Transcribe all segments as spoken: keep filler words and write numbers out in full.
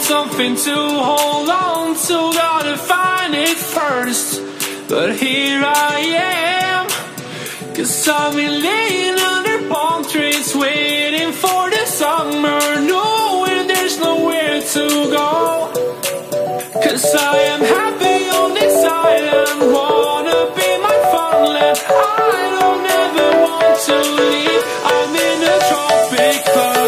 Something to hold on to, gotta find it first. But here I am, 'cause I've been laying under palm trees, waiting for the summer, knowing there's nowhere to go. 'Cause I am happy on this island, wanna be my farmland. I don't ever want to leave. I'm in a tropic club.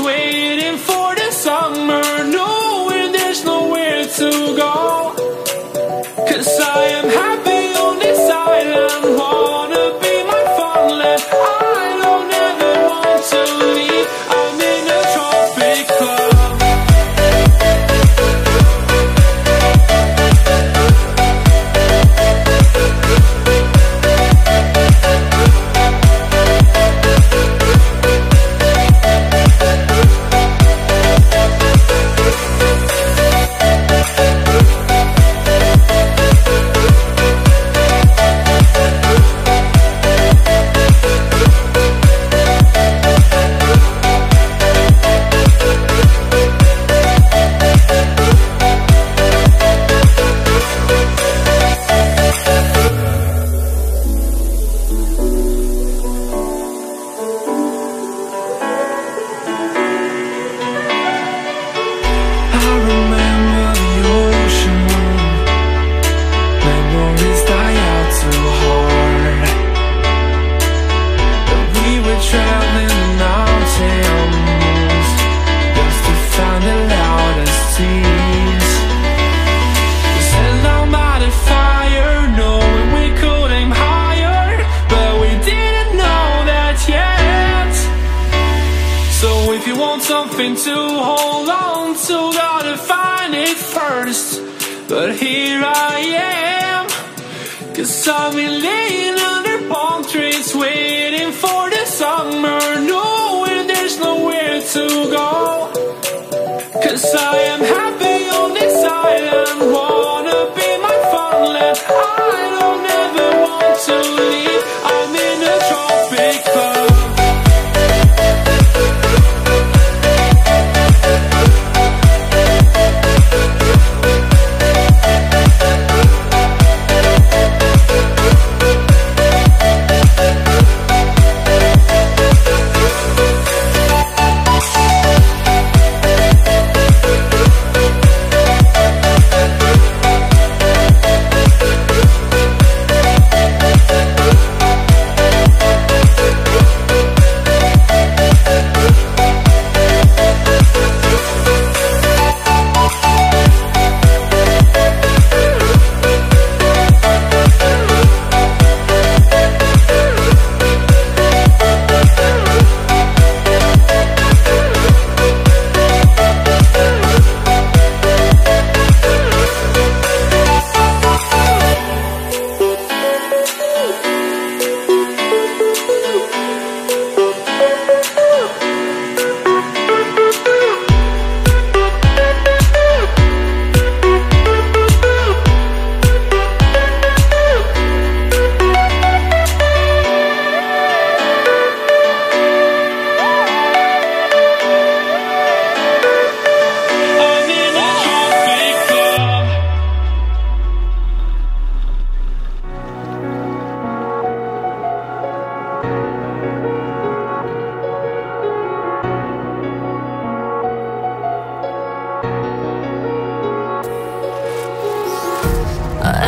Waiting for the summer. if you want something to hold on to, gotta find it first. But here I am, 'cause I've been laying under palm trees, waiting for the summer, knowing there's nowhere to go. 'Cause I am happy on this island, wanna be my farmland. I don't ever want to leave. I'm in a tropic club.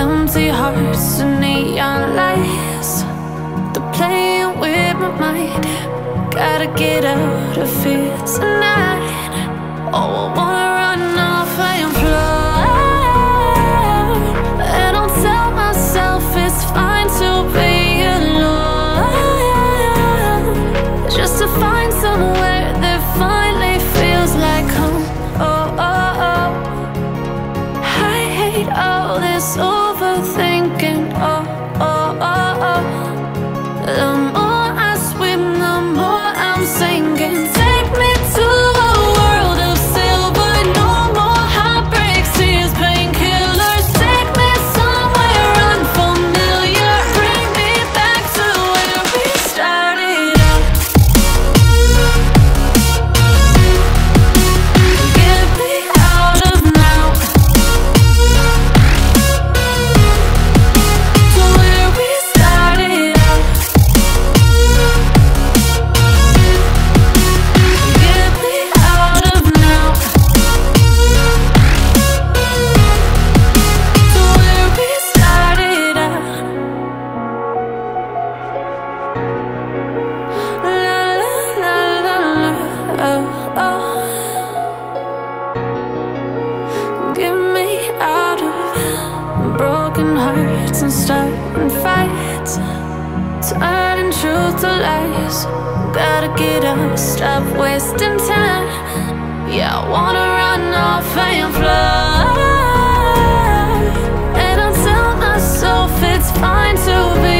Empty hearts and neon lights, they're playing with my mind. Gotta get out of here tonight. Oh, I wanna run off and fly, and I'll tell myself it's fine to be alone, just to find somewhere that finally feels like home. Oh, oh, oh, I hate all this overthinking, oh, oh, oh, oh. The more I swim, the more I'm sinking. Take me to a world of silver, no more heartbreaks, tears, painkillers. Take me somewhere unfamiliar, bring me back to where we started out. Get me out of now. Broken hearts and starting fights, turning truth to lies. Gotta get up, stop wasting time. Yeah, I wanna run off and fly, and I tell myself it's fine to be